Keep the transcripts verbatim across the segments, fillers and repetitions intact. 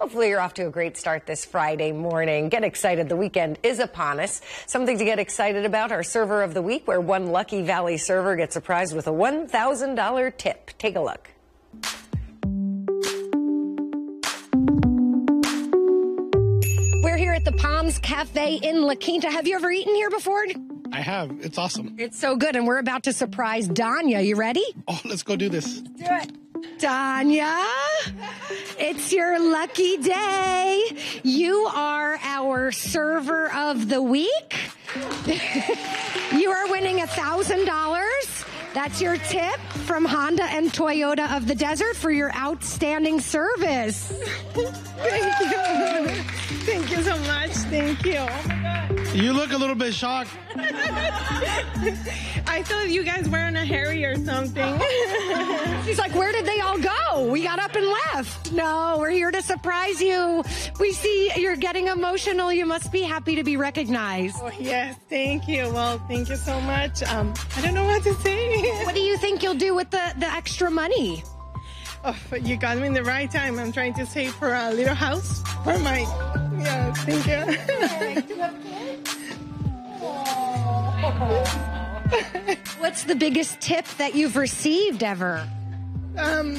Hopefully you're off to a great start this Friday morning. Get excited. The weekend is upon us. Something to get excited about, our server of the week, where one lucky Valley server gets a prize with a one thousand dollar tip. Take a look. We're here at the Palms Cafe in La Quinta. Have you ever eaten here before? I have. It's awesome. It's so good, and we're about to surprise Danya. You ready? Oh, let's go do this. Let's do it. Danya, it's your lucky day. You are our server of the week. You are winning one thousand dollars. That's your tip from Honda and Toyota of the Desert for your outstanding service. Thank you. Thank you so much. Thank you. Oh my God. You look a little bit shocked. I thought you guys were in a hurry or something. She's like, where did they all go? We got up and left. No, we're here to surprise you. We see you're getting emotional. You must be happy to be recognized. Oh, yes, thank you. Well, thank you so much. Um, I don't know what to say. What do you think you'll do with the, the extra money? Oh, you got me in the right time. I'm trying to save for a little house for my... Yeah, thank you. Do you have kids? What's the biggest tip that you've received ever? Um,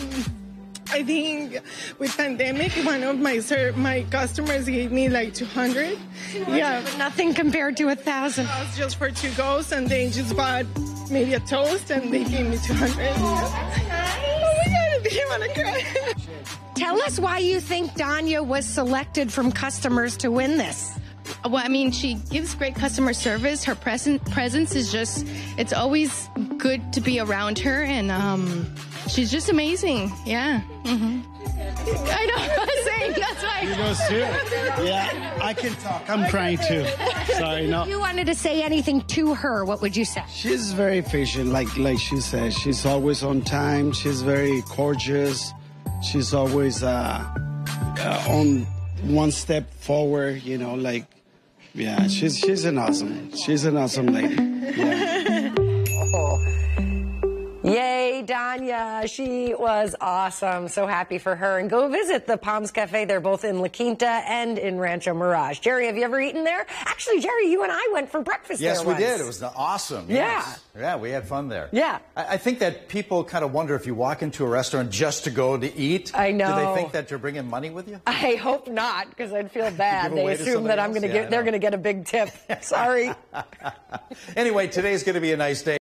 I think with pandemic, one of my ser my customers gave me like two hundred. two hundred yeah, but nothing compared to a thousand. Uh, just for two goes, and they just bought maybe a toast, and they gave me two hundred. Oh, that's nice. Oh my God, I didn't want to cry. Tell us why you think Danya was selected from customers to win this. Well, I mean, she gives great customer service. Her present presence is just, it's always good to be around her, and um, she's just amazing. Yeah. Mm-hmm. I know what I'm saying. That's why. You go too. Yeah, I can talk. I'm crying too. Sorry, no. If you wanted to say anything to her, what would you say? She's very patient, like like she says. She's always on time. She's very gorgeous. She's always uh, uh, on one step forward, you know, like. Yeah, she's she's an awesome, she's an awesome lady. Yeah. Oh. Yay, Danya. She was awesome. So happy for her. And go visit the Palms Cafe. They're both in La Quinta and in Rancho Mirage. Jerry, have you ever eaten there? Actually, Jerry, you and I went for breakfast yes, there once. Yes, we did. It was awesome. Yes. Yeah. Yeah, we had fun there. Yeah. I, I think that people kind of wonder if you walk into a restaurant just to go to eat. I know. Do they think that you're bringing money with you? I hope not, because I'd feel bad. They assume that I'm going to yeah, get, they're going to get a big tip. Sorry. Anyway, today's going to be a nice day.